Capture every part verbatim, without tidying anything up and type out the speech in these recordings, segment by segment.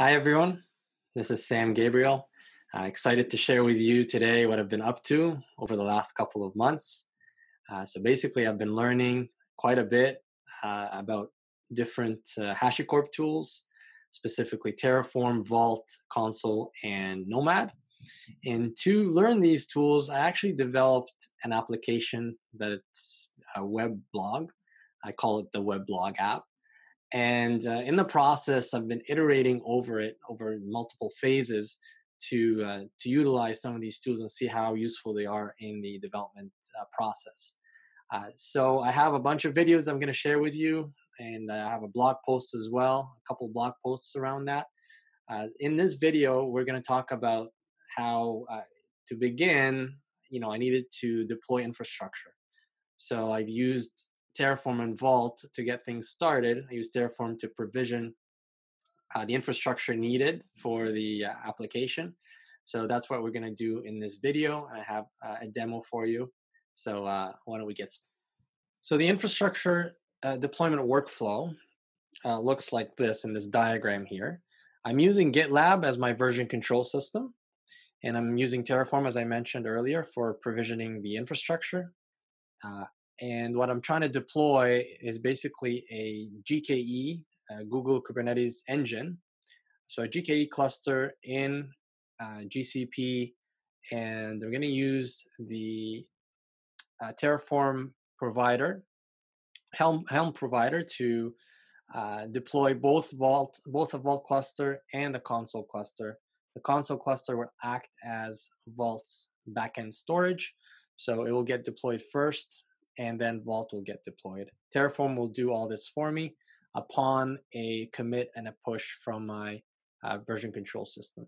Hi, everyone. This is Sam Gabriel. Uh, excited to share with you today what I've been up to over the last couple of months. Uh, so basically, I've been learning quite a bit uh, about different uh, HashiCorp tools, specifically Terraform, Vault, Consul, and Nomad. And to learn these tools, I actually developed an application that's a web blog. I call it the Webblog app. And uh, in the process, I've been iterating over it over multiple phases to uh, to utilize some of these tools and see how useful they are in the development uh, process. Uh, so I have a bunch of videos I'm going to share with you, and I have a blog post as well, a couple blog posts around that. Uh, in this video, we're going to talk about how uh, to begin. You know, I needed to deploy infrastructure, so I've used Terraform and Vault to get things started. I use Terraform to provision uh, the infrastructure needed for the uh, application. So that's what we're going to do in this video. And I have uh, a demo for you. So uh, why don't we get started? So the infrastructure uh, deployment workflow uh, looks like this in this diagram here. I'm using GitLab as my version control system. And I'm using Terraform, as I mentioned earlier, for provisioning the infrastructure. Uh, And what I'm trying to deploy is basically a G K E, a Google Kubernetes engine. So a G K E cluster in uh, G C P, and I'm going to use the uh, Terraform provider, Helm, Helm provider to uh, deploy both Vault, both a Vault cluster and a Consul cluster. The Consul cluster will act as Vault's backend storage, so it will get deployed first, and then Vault will get deployed. Terraform will do all this for me upon a commit and a push from my uh, version control system.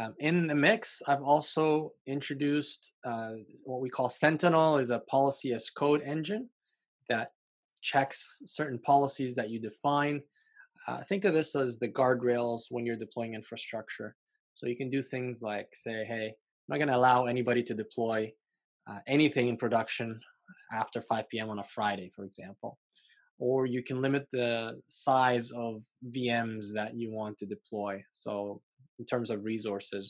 Um, in the mix, I've also introduced uh, what we call Sentinel, is a policy as code engine that checks certain policies that you define. Uh, think of this as the guardrails when you're deploying infrastructure. So you can do things like say, hey, I'm not gonna allow anybody to deploy Uh, anything in production after five P M on a Friday, for example. Or you can limit the size of V Ms that you want to deploy, so in terms of resources,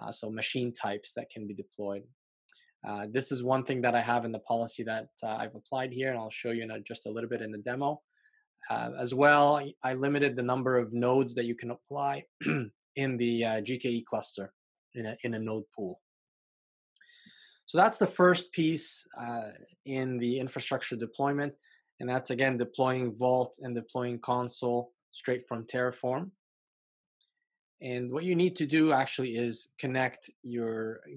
uh, so machine types that can be deployed. Uh, this is one thing that I have in the policy that uh, I've applied here, and I'll show you in a, just a little bit in the demo. Uh, as well, I limited the number of nodes that you can apply in the uh, G K E cluster in a, in a node pool. So that's the first piece uh, in the infrastructure deployment. And that's, again, deploying Vault and deploying Consul straight from Terraform. And what you need to do actually is connect your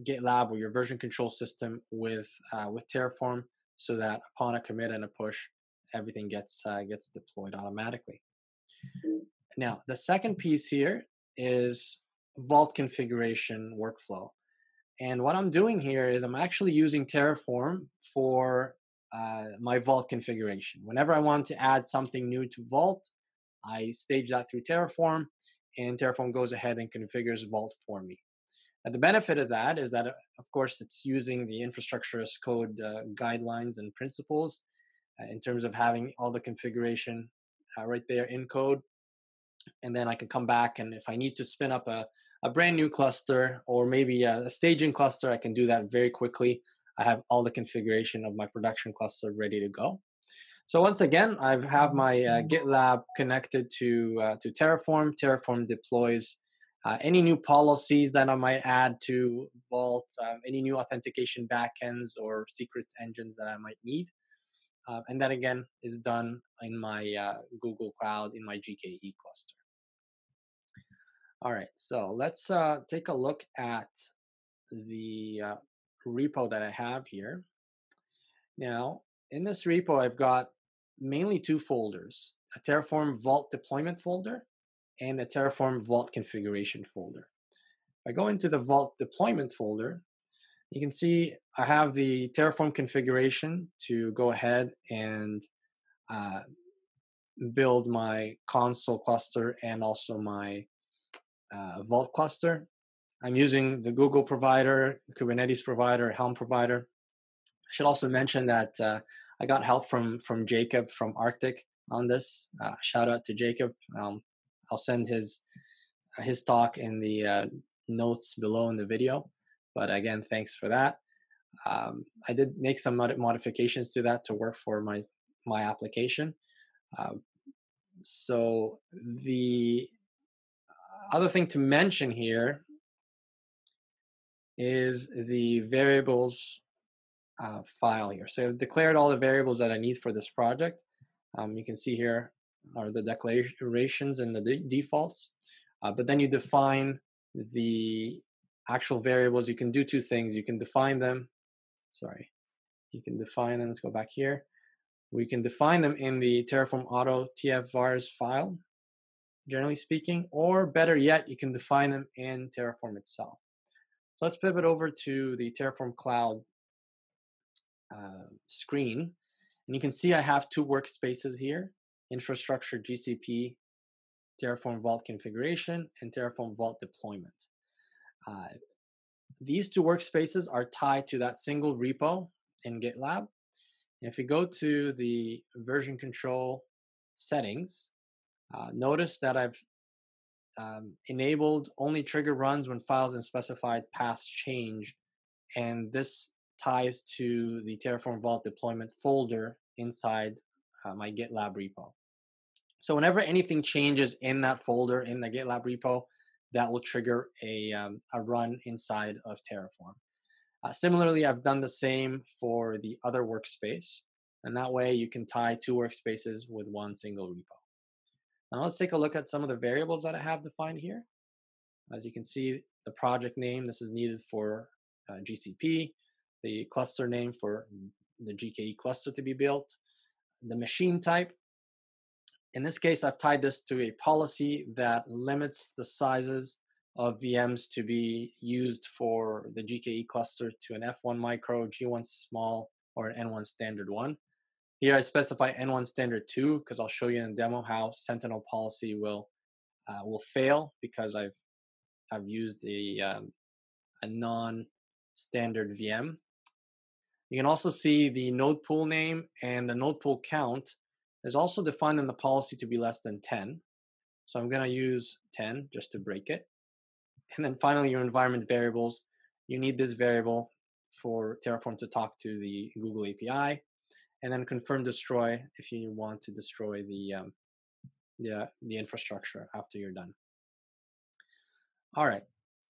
GitLab or your version control system with, uh, with Terraform so that upon a commit and a push, everything gets, uh, gets deployed automatically. Now, the second piece here is Vault configuration workflow. And what I'm doing here is I'm actually using Terraform for uh, my Vault configuration. Whenever I want to add something new to Vault, I stage that through Terraform, and Terraform goes ahead and configures Vault for me. Now, the benefit of that is that, of course, it's using the infrastructure as code uh, guidelines and principles uh, in terms of having all the configuration uh, right there in code. And then I can come back, and if I need to spin up a a brand new cluster or maybe a, a staging cluster, I can do that very quickly. I have all the configuration of my production cluster ready to go. So once again, I have my uh, GitLab connected to, uh, to Terraform. Terraform deploys uh, any new policies that I might add to Vault, um, any new authentication backends or secrets engines that I might need. Uh, and that again is done in my uh, Google Cloud in my G K E cluster. All right, so let's uh, take a look at the uh, repo that I have here. Now, in this repo, I've got mainly two folders, a Terraform Vault deployment folder and a Terraform Vault configuration folder. If I go into the Vault deployment folder, you can see I have the Terraform configuration to go ahead and uh, build my Consul cluster and also my Uh, Vault cluster. I'm using the Google provider, the Kubernetes provider, Helm provider. I should also mention that uh, I got help from from Jacob from Arctiq on this. Uh, shout out to Jacob. Um, I'll send his his talk in the uh, notes below in the video. But again, thanks for that. Um, I did make some mod modifications to that to work for my my application. Uh, so the other thing to mention here is the variables uh, file here. So I've declared all the variables that I need for this project. Um, you can see here are the declarations and the de defaults. Uh, but then you define the actual variables. You can do two things. You can define them. Sorry. You can define them. Let's go back here. We can define them in the Terraform Auto T F vars file, generally speaking, or better yet, you can define them in Terraform itself. So let's pivot over to the Terraform Cloud uh, screen. And you can see I have two workspaces here, infrastructure G C P, Terraform Vault configuration, and Terraform Vault deployment. Uh, these two workspaces are tied to that single repo in GitLab. And if you go to the version control settings, uh, notice that I've um, enabled only trigger runs when files and specified paths change. And this ties to the Terraform Vault deployment folder inside uh, my GitLab repo. So whenever anything changes in that folder in the GitLab repo, that will trigger a, um, a run inside of Terraform. Uh, similarly, I've done the same for the other workspace, and that way you can tie two workspaces with one single repo. Now let's take a look at some of the variables that I have defined here. As you can see, the project name, this is needed for uh, G C P, the cluster name for the G K E cluster to be built, the machine type. In this case, I've tied this to a policy that limits the sizes of V Ms to be used for the G K E cluster to an F one micro, G one small, or an N one standard one. Here I specify N one standard two because I'll show you in the demo how Sentinel policy will uh, will fail because I've I've used a um, a non-standard V M. You can also see the node pool name and the node pool count is also defined in the policy to be less than ten. So I'm going to use ten just to break it. And then finally, your environment variables. You need this variable for Terraform to talk to the Google A P I. And then confirm destroy if you want to destroy the, um, the, the infrastructure after you're done. All right.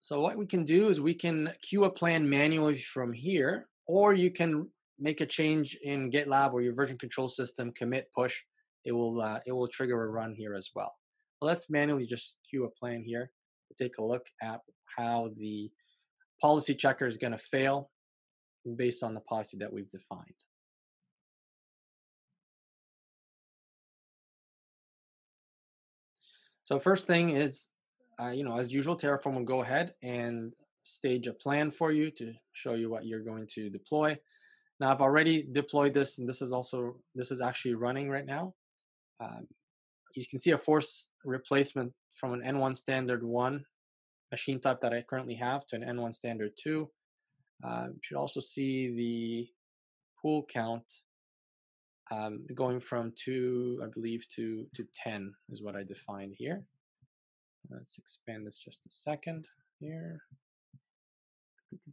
So what we can do is we can queue a plan manually from here, or you can make a change in GitLab or your version control system, commit, push. It will, uh, it will trigger a run here as well. Well, let's manually just queue a plan here. Take a look at how the policy checker is going to fail based on the policy that we've defined. So first thing is, uh, you know, as usual, Terraform will go ahead and stage a plan for you to show you what you're going to deploy. Now, I've already deployed this, and this is also this is actually running right now. Um, you can see a force replacement from an N one standard one machine type that I currently have to an N one standard two. Uh, you should also see the pool count um, going from two, I believe, to, to ten is what I defined here. Let's expand this just a second here.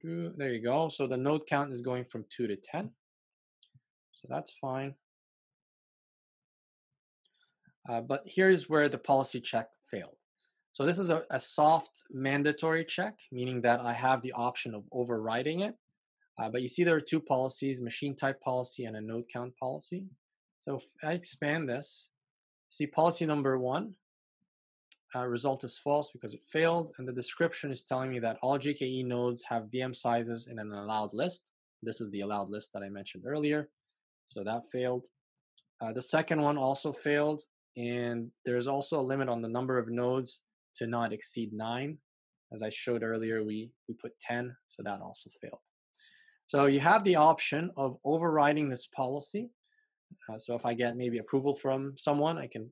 There you go. So the node count is going from two to ten. So that's fine. Uh, but here's where the policy check failed. So this is a, a soft mandatory check, meaning that I have the option of overriding it. Uh, but you see there are two policies, machine type policy and a node count policy. So if I expand this, see policy number one, uh, result is false because it failed. And the description is telling me that all G K E nodes have V M sizes in an allowed list. This is the allowed list that I mentioned earlier. So that failed. Uh, the second one also failed. And there's also a limit on the number of nodes to not exceed nine. As I showed earlier, we, we put ten, so that also failed. So you have the option of overriding this policy. Uh, so if I get maybe approval from someone, I can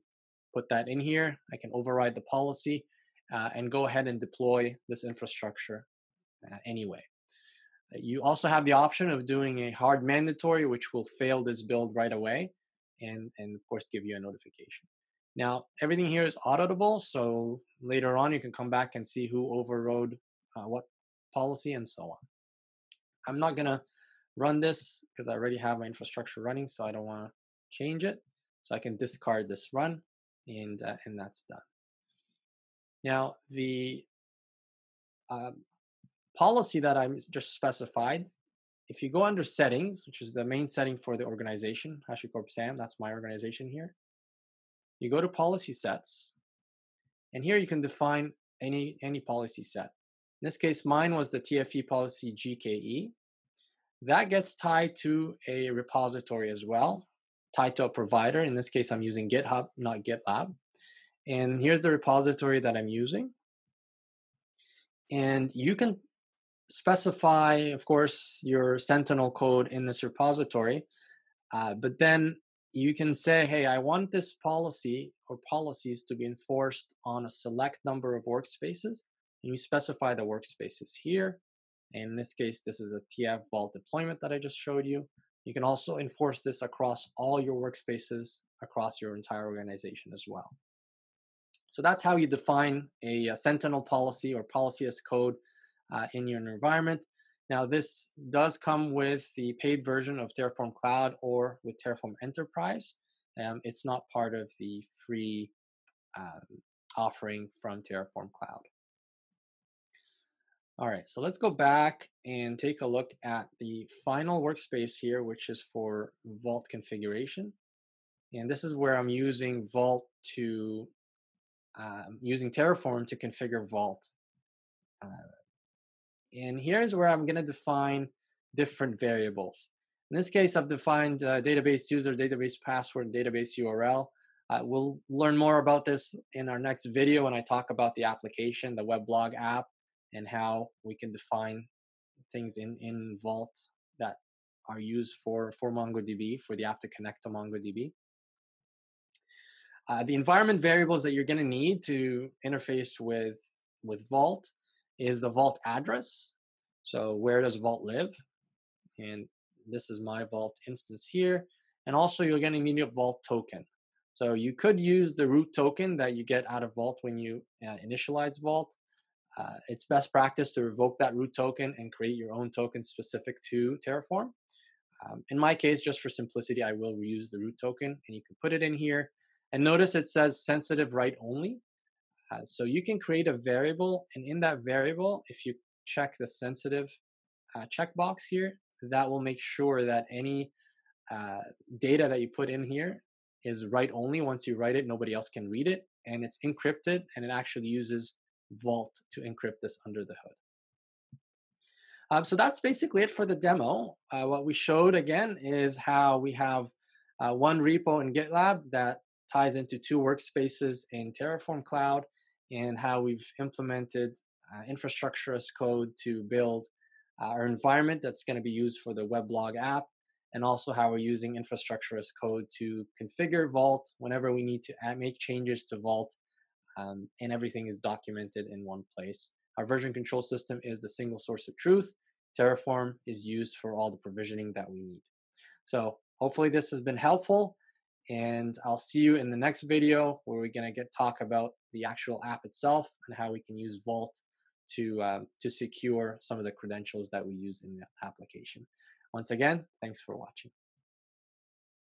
put that in here. I can override the policy uh, and go ahead and deploy this infrastructure uh, anyway. You also have the option of doing a hard mandatory, which will fail this build right away and, and of course, give you a notification. Now, everything here is auditable, so later on you can come back and see who overrode uh, what policy and so on. I'm not gonna run this because I already have my infrastructure running, so I don't wanna change it. So I can discard this run, and, uh, and that's done. Now, the uh, policy that I just specified, if you go under settings, which is the main setting for the organization, HashiCorp SAM, that's my organization here. You go to policy sets, and here you can define any, any policy set. In this case, mine was the T F E policy G K E. That gets tied to a repository as well, tied to a provider. In this case, I'm using GitHub, not GitLab. And here's the repository that I'm using. And you can specify, of course, your Sentinel code in this repository, uh, but then you can say, hey, I want this policy or policies to be enforced on a select number of workspaces, and you specify the workspaces here. And in this case, this is a T F Vault deployment that I just showed you. You can also enforce this across all your workspaces, across your entire organization as well. So that's how you define a, a Sentinel policy or policy as code uh, in your environment. Now, this does come with the paid version of Terraform Cloud or with Terraform Enterprise. Um, it's not part of the free um, offering from Terraform Cloud. All right, so let's go back and take a look at the final workspace here, which is for Vault configuration. And this is where I'm using Vault to, um, using Terraform to configure Vault. Uh, And here's where I'm going to define different variables. In this case, I've defined uh, database user, database password, and database U R L. Uh, we'll learn more about this in our next video when I talk about the application, the Webblog app, and how we can define things in, in Vault that are used for, for MongoDB, for the app to connect to MongoDB. Uh, the environment variables that you're going to need to interface with, with Vault is the Vault address. So where does Vault live? And this is my Vault instance here. And also you're gonna need a Vault token. So you could use the root token that you get out of Vault when you uh, initialize Vault. Uh, it's best practice to revoke that root token and create your own token specific to Terraform. Um, in my case, just for simplicity, I will reuse the root token, and you can put it in here. And notice it says sensitive write only. Uh, so you can create a variable, and in that variable, if you check the sensitive uh, checkbox here, that will make sure that any uh, data that you put in here is write only. Once you write it, nobody else can read it, and it's encrypted, and it actually uses Vault to encrypt this under the hood. Um, so that's basically it for the demo. Uh, what we showed, again, is how we have uh, one repo in GitLab that ties into two workspaces in Terraform Cloud, and how we've implemented uh, infrastructure as code to build uh, our environment that's going to be used for the Weblog app, and also how we're using infrastructure as code to configure Vault whenever we need to add, make changes to Vault, um, and everything is documented in one place. Our version control system is the single source of truth. Terraform is used for all the provisioning that we need. So hopefully this has been helpful, and I'll see you in the next video where we're going to get talk about the actual app itself and how we can use Vault to, uh, to secure some of the credentials that we use in the application. Once again, thanks for watching.